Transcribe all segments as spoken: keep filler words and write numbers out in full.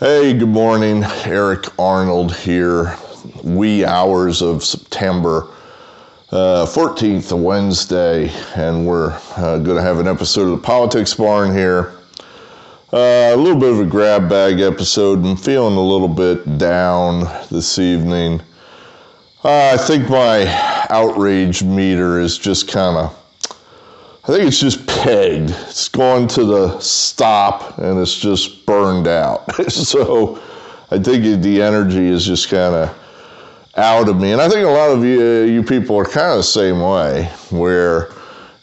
Hey, good morning. Eric Arnold here. Wee hours of September uh, fourteenth, a Wednesday, and we're uh, going to have an episode of the Politics Barn here. Uh, a little bit of a grab bag episode. I'm feeling a little bit down this evening. Uh, I think my outrage meter is just kind of, I think it's just pegged. It's gone to the stop and it's just burned out. So I think the energy is just kind of out of me. And I think a lot of you, you people are kind of the same way, where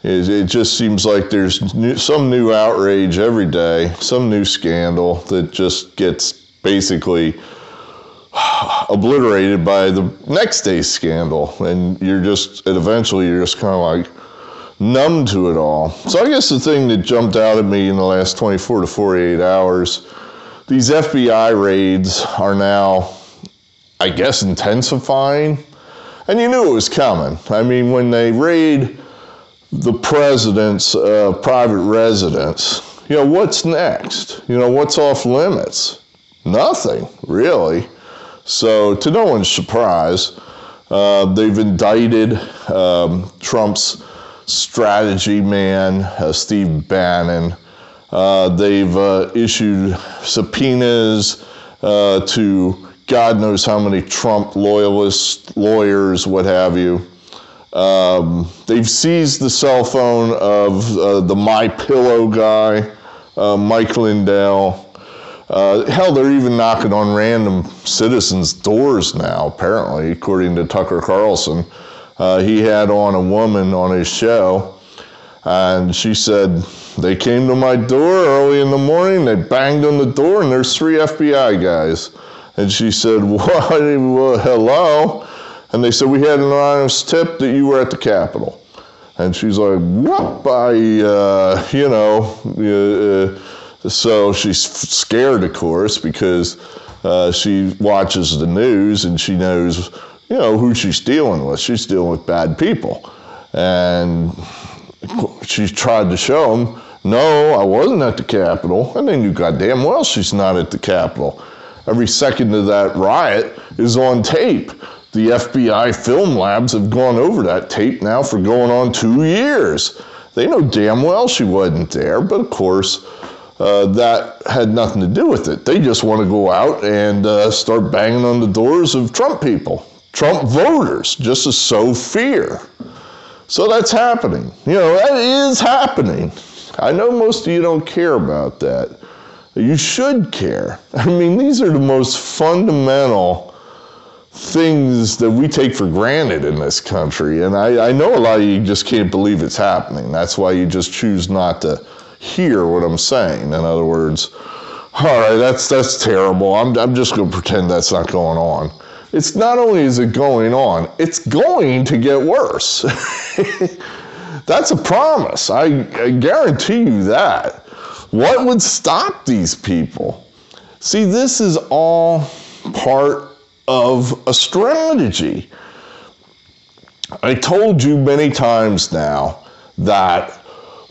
it, it just seems like there's new, some new outrage every day, some new scandal that just gets basically obliterated by the next day's scandal. And you're just, and eventually you're just kind of like, numb to it all. So I guess the thing that jumped out at me in the last twenty-four to forty-eight hours, these F B I raids are now, I guess, intensifying. And you knew it was coming. I mean, when they raid the president's uh, private residence, you know, what's next? You know, what's off limits? Nothing, really. So to no one's surprise, uh, they've indicted um, Trump's strategy man, uh, Steve Bannon. Uh, they've uh, issued subpoenas uh, to God knows how many Trump loyalists, lawyers, what have you. Um, they've seized the cell phone of uh, the MyPillow guy, uh, Mike Lindell. Uh, hell, they're even knocking on random citizens' doors now, apparently, according to Tucker Carlson. Uh, he had on a woman on his show, and she said, they came to my door early in the morning, they banged on the door, and there's three F B I guys. And she said, what? Well, hello? And they said, we had an anonymous tip that you were at the Capitol. And she's like, whoop, I, uh, you know. Uh, so she's scared, of course, because uh, she watches the news, and she knows, you know, who she's dealing with. She's dealing with bad people. And she tried to show them, no, I wasn't at the Capitol. And they knew goddamn well she's not at the Capitol. Every second of that riot is on tape. The F B I film labs have gone over that tape now for going on two years. They know damn well she wasn't there, but of course, Uh, that had nothing to do with it. They just want to go out and uh, start banging on the doors of Trump people. Trump voters, just to sow fear. So that's happening. You know, that is happening. I know most of you don't care about that. You should care. I mean, these are the most fundamental things that we take for granted in this country. And I, I know a lot of you just can't believe it's happening. That's why you just choose not to hear what I'm saying. In other words, all right, that's that's terrible. I'm, I'm just going to pretend that's not going on. It's not only is it going on, it's going to get worse. That's a promise. I, I guarantee you that. What would stop these people? See, this is all part of a strategy. I told you many times now that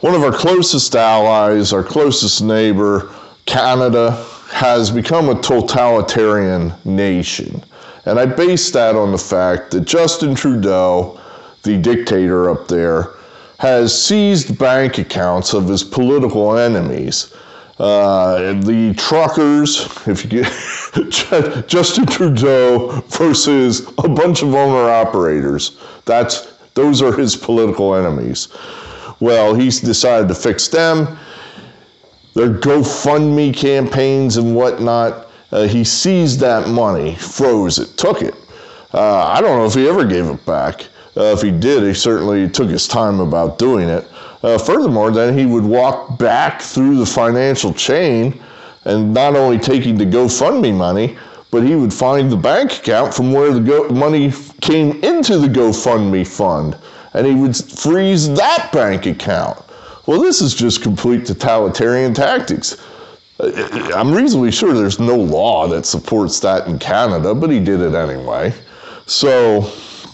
one of our closest allies, our closest neighbor, Canada, has become a totalitarian nation. And I base that on the fact that Justin Trudeau, the dictator up there, has seized bank accounts of his political enemies. Uh, the truckers, if you get Justin Trudeau versus a bunch of owner-operators. That's, those are his political enemies. Well, he's decided to fix them. Their GoFundMe campaigns and whatnot. Uh, he seized that money, froze it, took it. Uh, I don't know if he ever gave it back. Uh, if he did, he certainly took his time about doing it. Uh, furthermore, then he would walk back through the financial chain and not only taking the GoFundMe money, but he would find the bank account from where the Go- money came into the GoFundMe fund. And he would freeze that bank account. Well, this is just complete totalitarian tactics. I'm reasonably sure there's no law that supports that in Canada, but he did it anyway. So,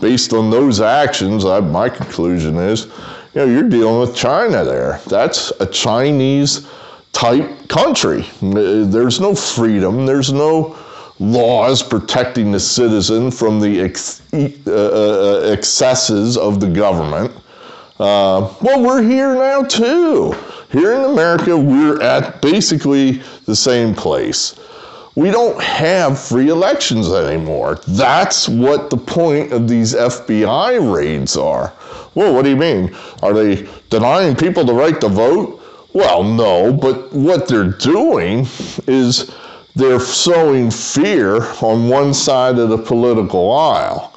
based on those actions, I, my conclusion is, you know, you're dealing with China there. That's a Chinese type country. There's no freedom. There's no laws protecting the citizen from the ex- uh, excesses of the government. Uh, well, we're here now too. Here in America, we're at basically the same place. We don't have free elections anymore. That's what the point of these F B I raids are. Well, what do you mean? Are they denying people the right to vote? Well, no, but what they're doing is they're sowing fear on one side of the political aisle.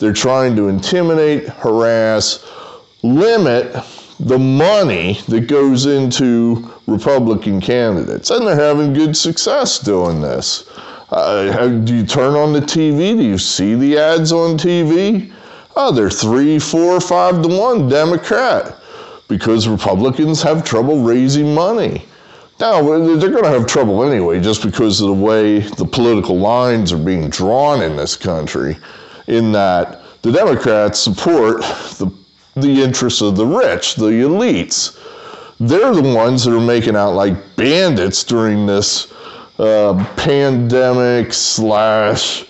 They're trying to intimidate, harass, limit the money that goes into Republican candidates. And they're having good success doing this. Uh, how, do you turn on the T V? Do you see the ads on T V? Oh, they're three, four, five to one Democrat because Republicans have trouble raising money. Now, they're going to have trouble anyway just because of the way the political lines are being drawn in this country, in that the Democrats support the the interests of the rich, the elites. They're the ones that are making out like bandits during this uh, pandemic slash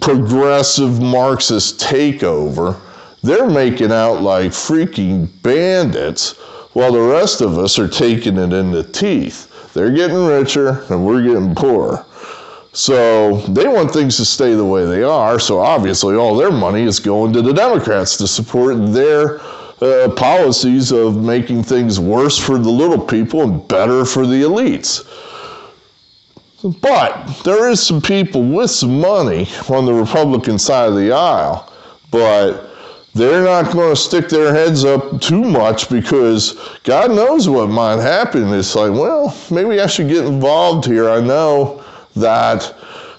progressive Marxist takeover. They're making out like freaking bandits while the rest of us are taking it in the teeth. They're getting richer and we're getting poorer. So they want things to stay the way they are, so obviously all their money is going to the Democrats to support their uh, policies of making things worse for the little people and better for the elites. But there is some people with some money on the Republican side of the aisle, but they're not going to stick their heads up too much because God knows what might happen. It's like, well, maybe I should get involved here. I know that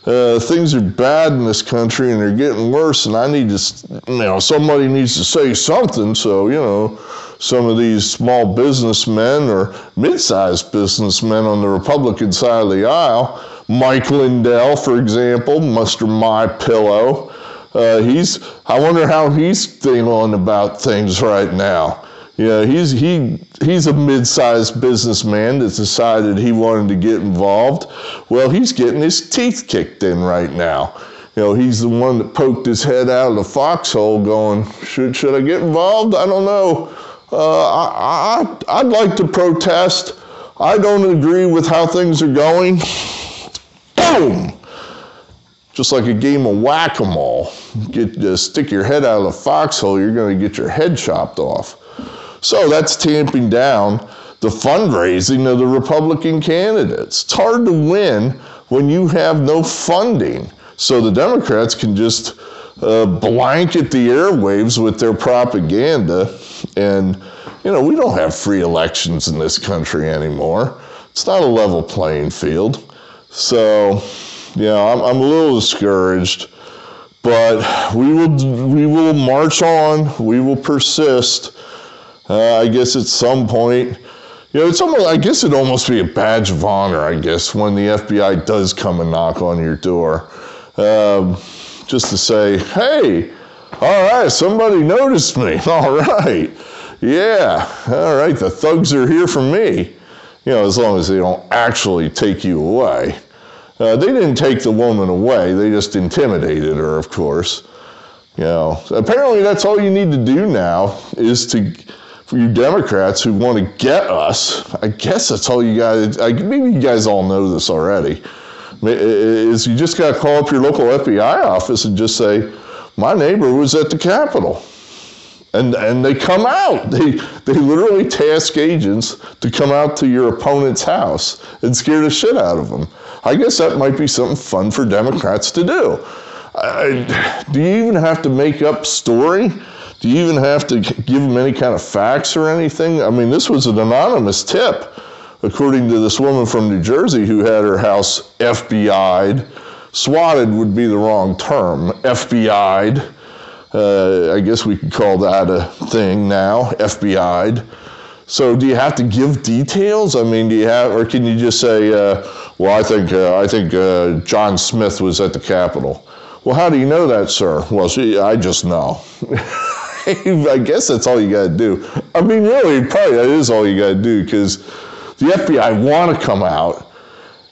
uh, things are bad in this country and they're getting worse, and I need to, you know, somebody needs to say something. So, you know, some of these small businessmen or mid-sized businessmen on the Republican side of the aisle, Mike Lindell, for example, Mister My Pillow, uh, he's, I wonder how he's feeling about things right now. Yeah, he's he he's a mid-sized businessman that's decided he wanted to get involved. Well, he's getting his teeth kicked in right now. You know, he's the one that poked his head out of the foxhole going, should should I get involved? I don't know. Uh, I, I, I'd like to protest. I don't agree with how things are going. Boom! Just like a game of whack-a-mole. Get, uh, stick your head out of the foxhole, you're going to get your head chopped off. So that's tamping down the fundraising of the Republican candidates. It's hard to win when you have no funding. So the Democrats can just uh, blanket the airwaves with their propaganda. And, you know, we don't have free elections in this country anymore. It's not a level playing field. So, you know, I'm, I'm a little discouraged. But we will, we will march on. We will persist. Uh, I guess at some point, you know, it's almost, I guess it'd almost be a badge of honor, I guess, when the F B I does come and knock on your door. Um, just to say, hey, all right, somebody noticed me. All right. Yeah. All right. The thugs are here for me. You know, as long as they don't actually take you away. Uh, they didn't take the woman away. They just intimidated her, of course. You know, apparently that's all you need to do now is to... For you Democrats who want to get us, I guess that's all you guys, I, maybe you guys all know this already, is you just got to call up your local F B I office and just say, my neighbor was at the Capitol. And and they come out. They, they literally task agents to come out to your opponent's house and scare the shit out of them. I guess that might be something fun for Democrats to do. I, do you even have to make up story? Do you even have to give them any kind of facts or anything? I mean, this was an anonymous tip, according to this woman from New Jersey who had her house F B I'd. Swatted would be the wrong term. F B I'd. Uh, I guess we could call that a thing now, F B I'd. So do you have to give details? I mean, do you have, or can you just say, uh, well, I think, uh, I think uh, John Smith was at the Capitol. Well, how do you know that, sir? Well, see, I just know. I guess that's all you got to do. I mean, really, probably that is all you got to do because The F B I want to come out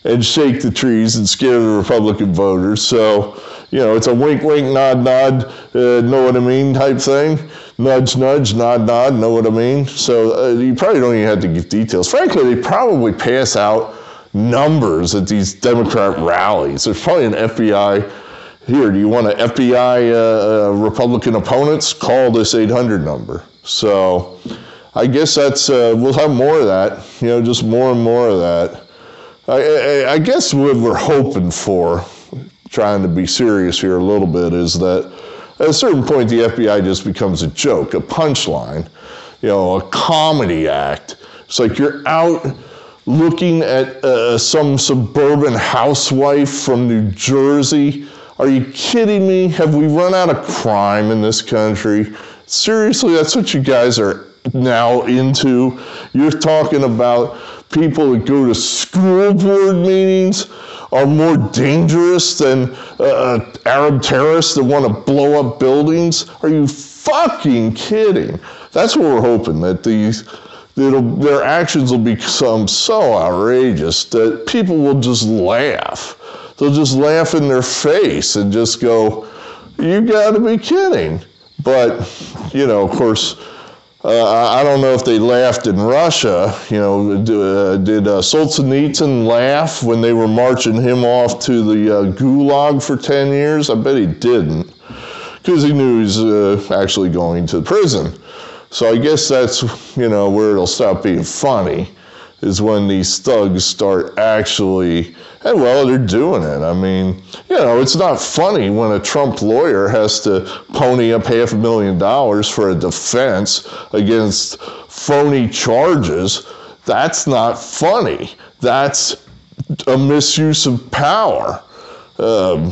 and shake the trees and scare the Republican voters. So, you know, it's a wink, wink, nod, nod, uh, know what I mean type thing. Nudge, nudge, nod, nod, know what I mean. So uh, you probably don't even have to give details. Frankly, they probably pass out numbers at these Democrat rallies. There's probably an F B I, here, do you want an F B I uh, Republican opponents? Call this eight hundred number. So I guess that's, uh, we'll have more of that, you know, just more and more of that. I, I, I guess what we're hoping for, trying to be serious here a little bit, is that at a certain point the F B I just becomes a joke, a punchline, you know, a comedy act. It's like you're out looking at uh, some suburban housewife from New Jersey. Are you kidding me? Have we run out of crime in this country? Seriously, that's what you guys are now into? You're talking about people that go to school board meetings are more dangerous than uh, Arab terrorists that want to blow up buildings? Are you fucking kidding? That's what we're hoping, that these, that'll, their actions will become so outrageous that people will just laugh. They'll just laugh in their face and just go, you gotta be kidding. But, you know, of course, Uh, I don't know if they laughed in Russia. You know, uh, did uh, Solzhenitsyn laugh when they were marching him off to the uh, gulag for ten years? I bet he didn't, because he knew he was uh, actually going to prison. So I guess that's, you know, where it'll stop being funny, is when these thugs start actually, and well, they're doing it. I mean, you know, it's not funny when a Trump lawyer has to pony up half a million dollars for a defense against phony charges. That's not funny. That's a misuse of power. Um,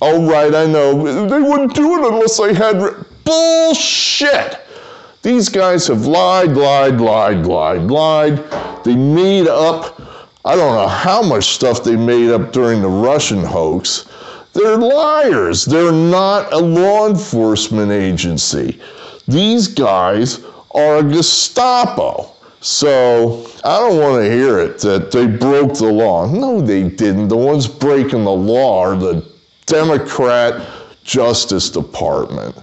all right, I know, they wouldn't do it unless they had, re- bullshit. These guys have lied, lied, lied, lied, lied. They made up, I don't know how much stuff they made up during the Russian hoax. They're liars. They're not a law enforcement agency. These guys are a Gestapo. So I don't want to hear it that they broke the law. No, they didn't. The ones breaking the law are the Democrat Justice Department.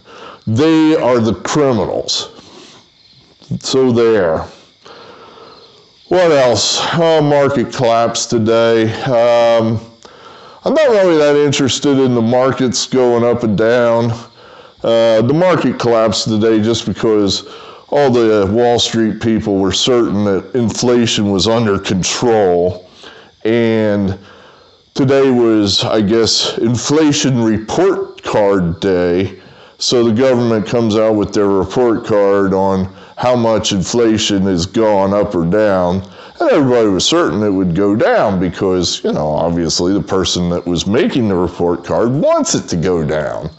They are the criminals. So there. What else? Oh, market collapse today. Um, I'm not really that interested in the markets going up and down. Uh, the market collapsed today just because all the Wall Street people were certain that inflation was under control. And today was, I guess, inflation report card day. So the government comes out with their report card on how much inflation has gone up or down. And everybody was certain it would go down because, you know, obviously the person that was making the report card wants it to go down.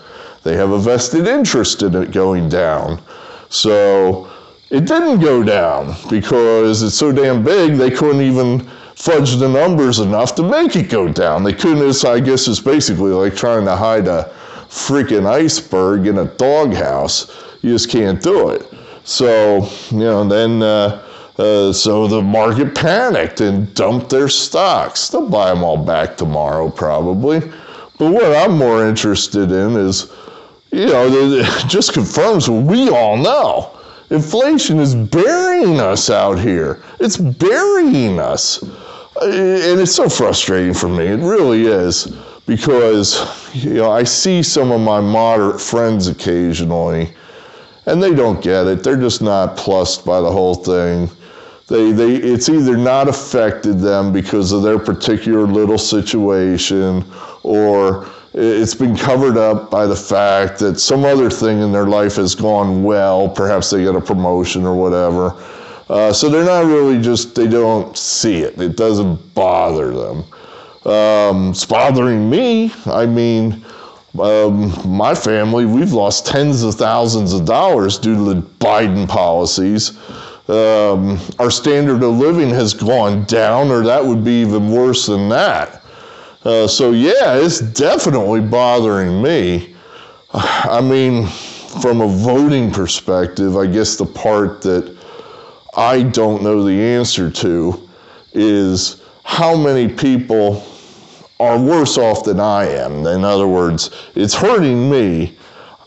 They have a vested interest in it going down. So it didn't go down because it's so damn big they couldn't even fudge the numbers enough to make it go down. They couldn't, I guess it's basically like trying to hide a freaking iceberg in a doghouse. You just can't do it. So, you know, then, uh, uh, so the market panicked and dumped their stocks. They'll buy them all back tomorrow, probably. But what I'm more interested in is, you know, it just confirms what we all know. Inflation is burying us out here. It's burying us. And it's so frustrating for me. It really is. Because, you know, I see some of my moderate friends occasionally, and they don't get it. They're just not plussed by the whole thing. They, they, it's either not affected them because of their particular little situation, or it's been covered up by the fact that some other thing in their life has gone well. Perhaps they got a promotion or whatever. Uh, so they're not really just, they don't see it. It doesn't bother them. Um, it's bothering me. I mean, um, my family, we've lost tens of thousands of dollars due to the Biden policies. Um, our standard of living has gone down, or that would be even worse than that. Uh, so yeah, it's definitely bothering me. I mean, from a voting perspective, I guess the part that I don't know the answer to is how many people are worse off than I am. In other words, it's hurting me.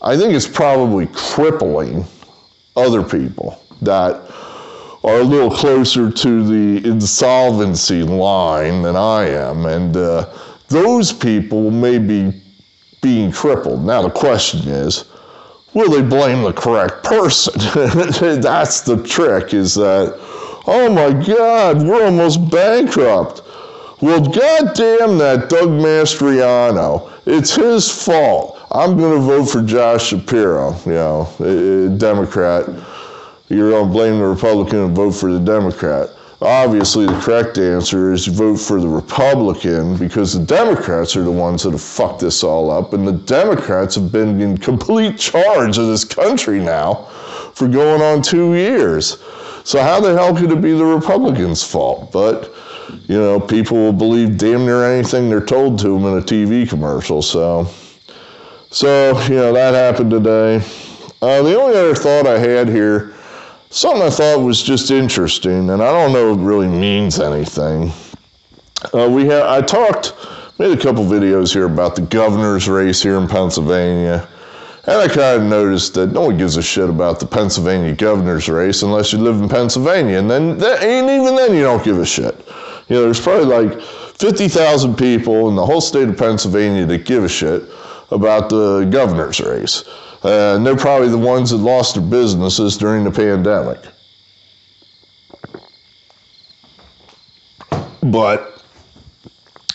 I think it's probably crippling other people that are a little closer to the insolvency line than I am. And uh, those people may be being crippled. Now the question is, will they blame the correct person? That's the trick, is that, oh my God, we're almost bankrupt. Well, goddamn that Doug Mastriano. It's his fault. I'm going to vote for Josh Shapiro, you know, a, a Democrat. You're going to blame the Republican and vote for the Democrat. Obviously, the correct answer is you vote for the Republican, because the Democrats are the ones that have fucked this all up, and the Democrats have been in complete charge of this country now for going on two years. So how the hell could it be the Republicans' fault? But, you know, people will believe damn near anything they're told to them in a T V commercial. So, so you know, that happened today. Uh, the only other thought I had here, something I thought was just interesting, and I don't know if it really means anything. Uh, we had I talked, made a couple videos here about the governor's race here in Pennsylvania, and I kind of noticed that no one gives a shit about the Pennsylvania governor's race unless you live in Pennsylvania, and then that, and even then you don't give a shit. You know, there's probably like fifty thousand people in the whole state of Pennsylvania that give a shit about the governor's race. Uh, and they're probably the ones that lost their businesses during the pandemic. But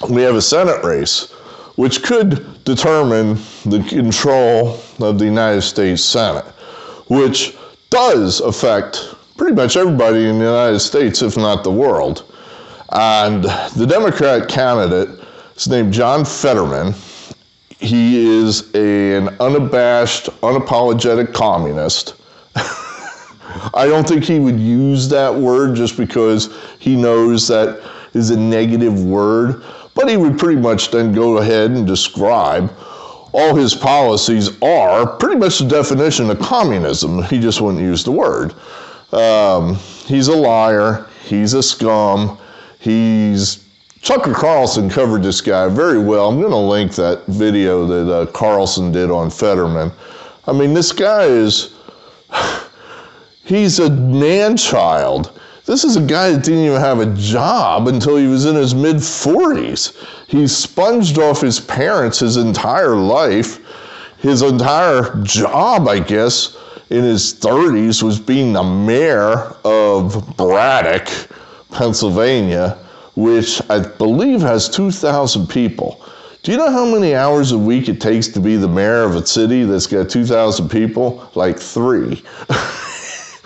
we have a Senate race, which could determine the control of the United States Senate, which does affect pretty much everybody in the United States, if not the world. And the Democrat candidate is named John Fetterman. He is a, an unabashed, unapologetic communist. I don't think he would use that word just because he knows that is a negative word, but he would pretty much then go ahead and describe all his policies are pretty much the definition of communism. He just wouldn't use the word. Um, he's a liar. He's a scum. He's... Tucker Carlson covered this guy very well. I'm going to link that video that uh, Carlson did on Fetterman. I mean, this guy is, he's a man-child. This is a guy that didn't even have a job until he was in his mid forties. He sponged off his parents his entire life. His entire job, I guess, in his thirties was being the mayor of Braddock, Pennsylvania, which I believe has two thousand people. Do you know how many hours a week it takes to be the mayor of a city that's got two thousand people? Like three.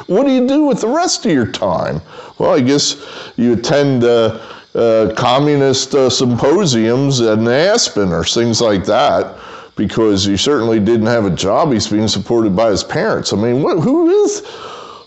What do you do with the rest of your time? Well, I guess you attend uh, uh, communist uh, symposiums in Aspen or things like that, because you certainly didn't have a job. He's being supported by his parents. I mean, what, who is...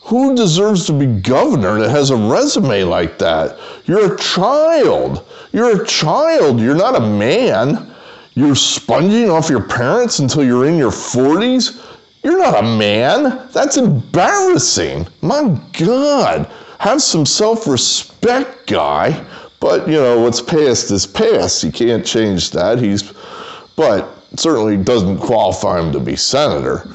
Who deserves to be governor that has a resume like that? You're a child. You're a child. You're not a man. You're sponging off your parents until you're in your forties. You're not a man. That's embarrassing. My God. Have some self-respect, guy. But, you know, what's past is past. You can't change that. He's, but certainly doesn't qualify him to be senator.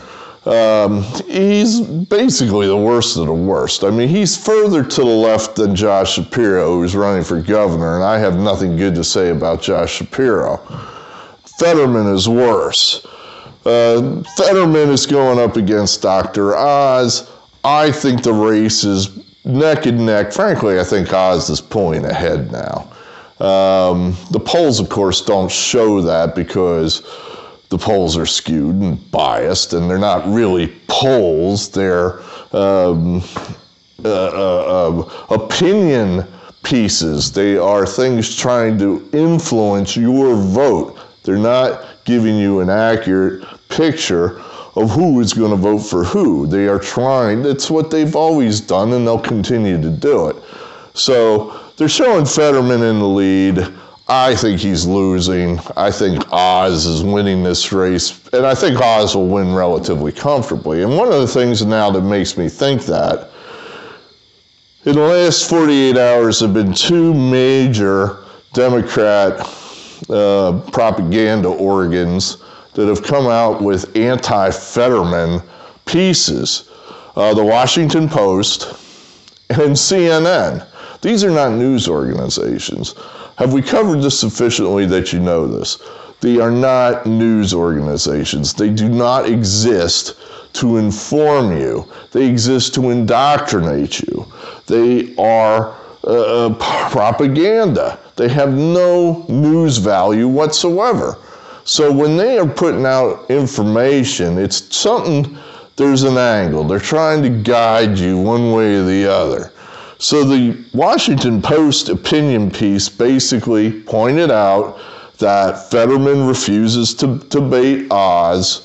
Um, he's basically the worst of the worst. I mean, he's further to the left than Josh Shapiro, who's running for governor, and I have nothing good to say about Josh Shapiro. Fetterman is worse. Uh, Fetterman is going up against Doctor Oz. I think the race is neck and neck. Frankly, I think Oz is pulling ahead now. Um, the polls, of course, don't show that because the polls are skewed and biased, and they're not really polls. They're um, uh, uh, uh, opinion pieces. They are things trying to influence your vote. They're not giving you an accurate picture of who is going to vote for who. They are trying. That's what they've always done, and they'll continue to do it. So they're showing Fetterman in the lead. I think he's losing. I think Oz is winning this race. And I think Oz will win relatively comfortably. And one of the things now that makes me think that in the last forty-eight hours have been two major Democrat uh, propaganda organs that have come out with anti-Fetterman pieces. Uh, the Washington Post and C N N. These are not news organizations. Have we covered this sufficiently that you know this? They are not news organizations. They do not exist to inform you. They exist to indoctrinate you. They are uh, propaganda. They have no news value whatsoever. So when they are putting out information, it's something, there's an angle. They're trying to guide you one way or the other. So the Washington Post opinion piece basically pointed out that Fetterman refuses to, to debate Oz.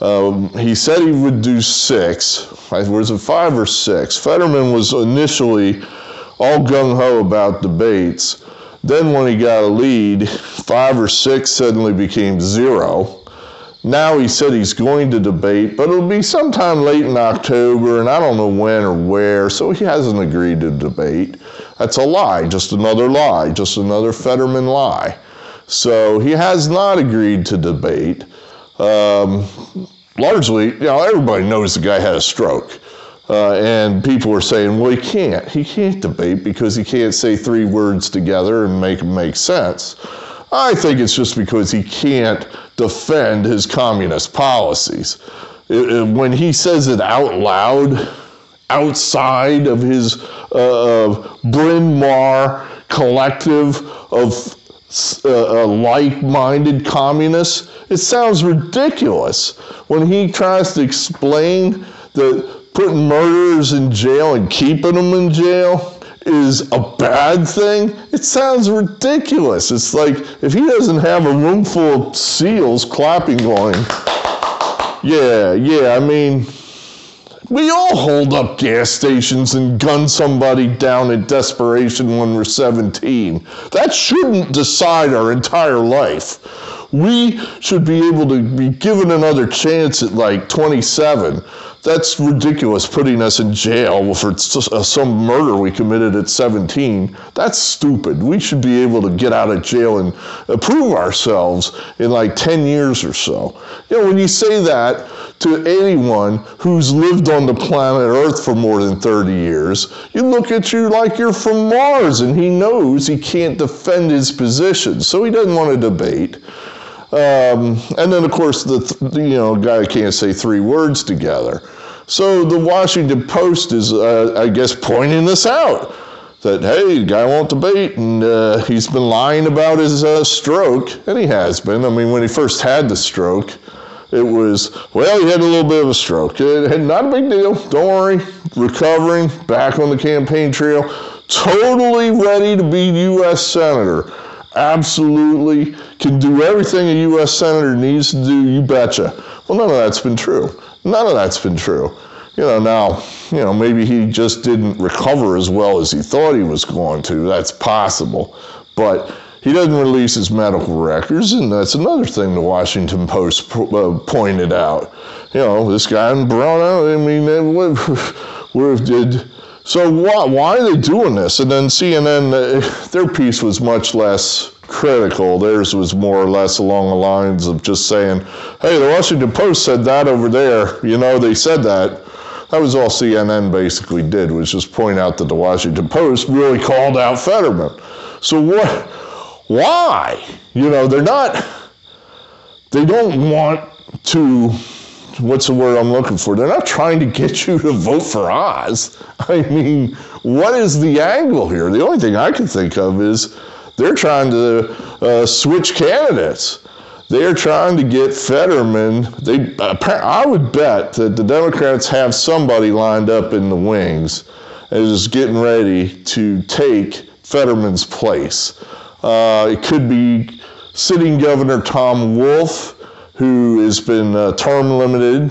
Um, he said he would do six. Was it five or six? Fetterman was initially all gung-ho about debates. Then when he got a lead, five or six suddenly became zero. Now he said he's going to debate, but it'll be sometime late in October, and I don't know when or where, so he hasn't agreed to debate. That's a lie, just another lie, just another Fetterman lie. So he has not agreed to debate. Um, largely, you know, everybody knows the guy had a stroke. Uh, and people are saying, well, he can't. He can't debate because he can't say three words together and make them make sense. I think it's just because he can't defend his communist policies. It, it, when he says it out loud, outside of his uh, Bryn Mawr collective of Uh, like-minded communists, it sounds ridiculous when he tries to explain that putting murderers in jail and keeping them in jail is a bad thing. It sounds ridiculous. It's like if he doesn't have a room full of SEALs clapping going, yeah, yeah, I mean, we all hold up gas stations and gun somebody down in desperation when we're seventeen. That shouldn't decide our entire life. We should be able to be given another chance at like twenty-seven. That's ridiculous, putting us in jail for some murder we committed at seventeen. That's stupid. We should be able to get out of jail and prove ourselves in like ten years or so. You know, when you say that to anyone who's lived on the planet Earth for more than thirty years, you look at you like you're from Mars, and he knows he can't defend his position, so he doesn't want to debate. Um, and then, of course, the th you know guy can't say three words together. So the Washington Post is, uh, I guess, pointing this out, that, hey, the guy won't debate, and uh, he's been lying about his uh, stroke, and he has been. I mean, when he first had the stroke, it was, well, he had a little bit of a stroke. It had not a big deal. Don't worry. Recovering, back on the campaign trail, totally ready to be U S Senator. Absolutely can do everything a U S senator needs to do, you betcha. Well, none of that's been true. None of that's been true. You know, now, you know, maybe he just didn't recover as well as he thought he was going to. That's possible. But he doesn't release his medical records, and that's another thing the Washington Post uh, pointed out. You know, this guy in Brown, I mean, what, what did... So why, why are they doing this? And then C N N, their piece was much less critical. Theirs was more or less along the lines of just saying, hey, the Washington Post said that over there. You know, they said that. That was all C N N basically did, was just point out that the Washington Post really called out Fetterman. So what? Why? You know, they're not, they don't want to... what's the word I'm looking for? They're not trying to get you to vote for Oz. I mean, what is the angle here? The only thing I can think of is they're trying to uh, switch candidates. They're trying to get Fetterman. They, I would bet that the Democrats have somebody lined up in the wings and is getting ready to take Fetterman's place. Uh, it could be sitting Governor Tom Wolf, who has been uh, term limited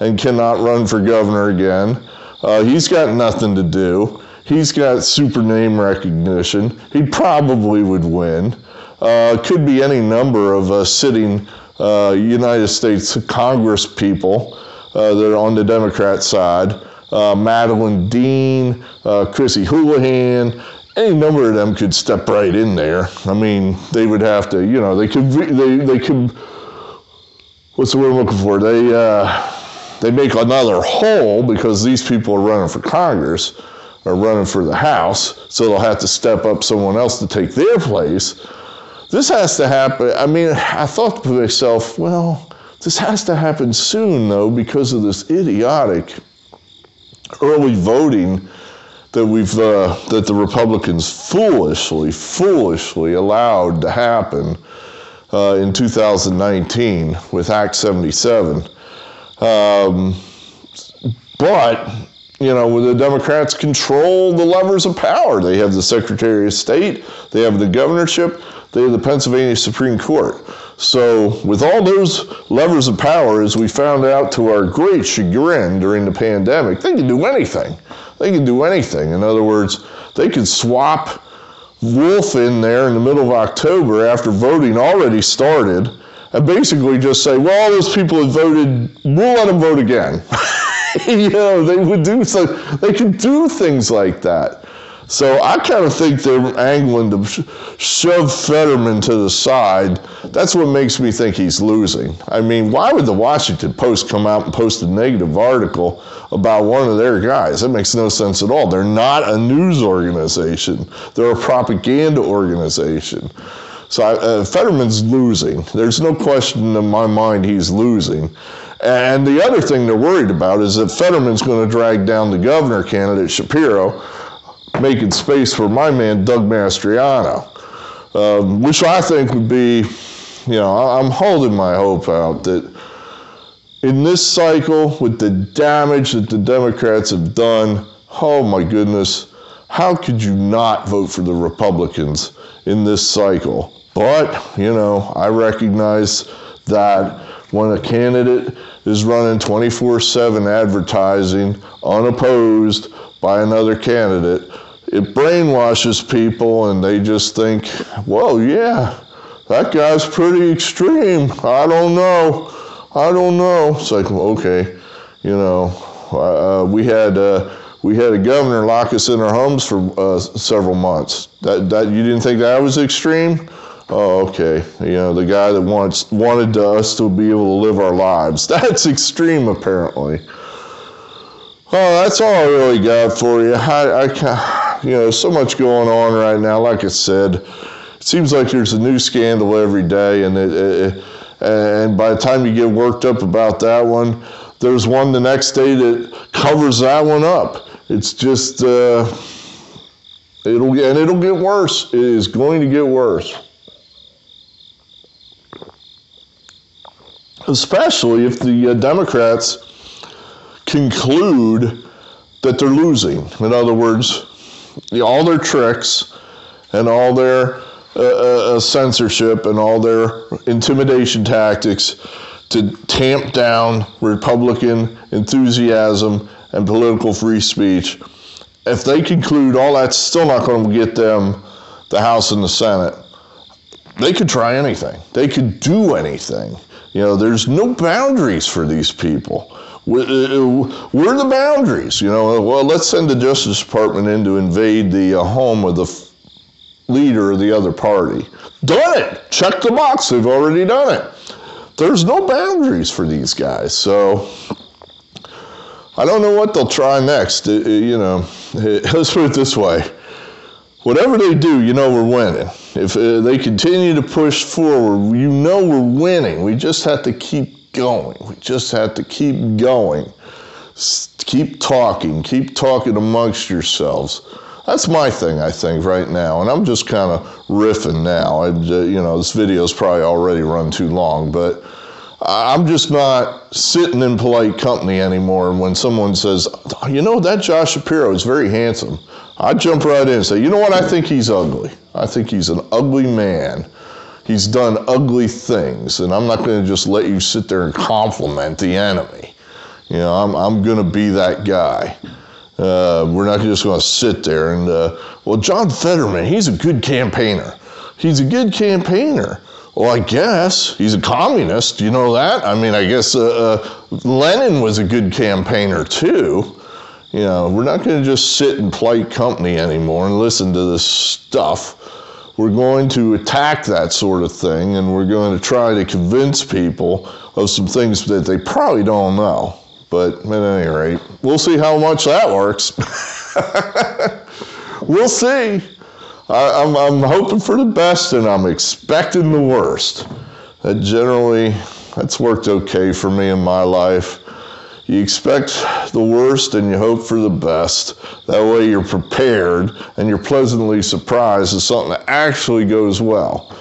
and cannot run for governor again. Uh, he's got nothing to do. He's got super name recognition. He probably would win. Uh, could be any number of uh, sitting uh, United States Congress people uh, that are on the Democrat side. uh, Madeline Dean, uh, Chrissy Houlihan, any number of them could step right in there. I mean, they would have to, you know, they could, they, they could, what's the word I'm looking for? They, uh, they make another hole because these people are running for Congress or running for the House, so they'll have to step up someone else to take their place. This has to happen. I mean, I thought to myself, well, this has to happen soon, though, because of this idiotic early voting that we've uh, that the Republicans foolishly, foolishly allowed to happen uh, in two thousand nineteen with Act seventy-seven. Um, but, you know, the Democrats control the levers of power. They have the Secretary of State, they have the governorship, they have the Pennsylvania Supreme Court. So with all those levers of power, as we found out to our great chagrin during the pandemic, they can do anything. They can do anything. In other words, they could swap Wolf in there in the middle of October after voting already started and basically just say, well, all those people that voted, we'll let them vote again. You know, they would do so. They could do things like that. So I kind of think they're angling to shove Fetterman to the side. That's what makes me think he's losing. I mean, why would the Washington Post come out and post a negative article about one of their guys? That makes no sense at all. They're not a news organization. They're a propaganda organization. So uh, Fetterman's losing. There's no question in my mind he's losing. And the other thing they're worried about is that Fetterman's going to drag down the governor candidate, Shapiro, making space for my man Doug Mastriano, um, which I think would be, you know, I'm holding my hope out that in this cycle, with the damage that the Democrats have done, oh my goodness, how could you not vote for the Republicans in this cycle? But, you know, I recognize that when a candidate is running twenty-four seven advertising unopposed by another candidate, it brainwashes people and they just think, well, yeah, that guy's pretty extreme. I don't know. I don't know. It's like, okay, you know, uh, we had uh, we had a governor lock us in our homes for uh, several months. That that you didn't think that was extreme? Oh, okay. You know, the guy that wants wanted us to be able to live our lives. That's extreme, apparently. Oh, that's all I really got for you. I, I, you know, so much going on right now. Like I said, it seems like there's a new scandal every day, and it, it, and by the time you get worked up about that one, there's one the next day that covers that one up. It's just uh, it'll and it'll get worse. It is going to get worse, especially if the uh, Democrats conclude that they're losing. In other words, all their tricks and all their uh, uh, censorship and all their intimidation tactics to tamp down Republican enthusiasm and political free speech, if they conclude all that's still not going to get them the House and the Senate, they could try anything. They could do anything. You know, there's no boundaries for these people. We're the boundaries, you know. Well, let's send the Justice Department in to invade the uh, home of the f- leader of the other party. Done it. Check the box. They've already done it. There's no boundaries for these guys. So I don't know what they'll try next. It, it, you know, it, let's put it this way. Whatever they do, you know we're winning. If uh, they continue to push forward, you know we're winning. We just have to keep going. We just have to keep going. S- keep talking. Keep talking amongst yourselves. That's my thing, I think, right now. And I'm just kind of riffing now. I, uh, you know, this video's probably already run too long, but I'm just not sitting in polite company anymore. And when someone says, you know, that Josh Shapiro is very handsome, I jump right in and say, you know what, I think he's ugly. I think he's an ugly man. He's done ugly things, and I'm not going to just let you sit there and compliment the enemy. You know, I'm I'm going to be that guy. Uh, we're not just going to sit there and, uh, well, John Fetterman, he's a good campaigner. He's a good campaigner. Well, I guess he's a communist. Do you know that? I mean, I guess uh, uh, Lenin was a good campaigner too. You know, we're not going to just sit and play company anymore and listen to this stuff. We're going to attack that sort of thing, and we're going to try to convince people of some things that they probably don't know. But at any rate, we'll see how much that works. We'll see. I, I'm, I'm hoping for the best, and I'm expecting the worst. That generally, that's worked okay for me in my life. You expect the worst and you hope for the best. That way you're prepared and you're pleasantly surprised if something that actually goes well.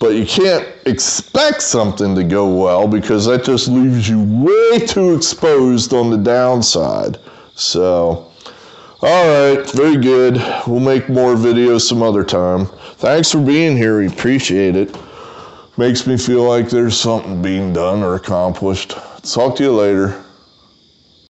But you can't expect something to go well because that just leaves you way too exposed on the downside. So, all right, very good. We'll make more videos some other time. Thanks for being here. We appreciate it. Makes me feel like there's something being done or accomplished. Talk to you later.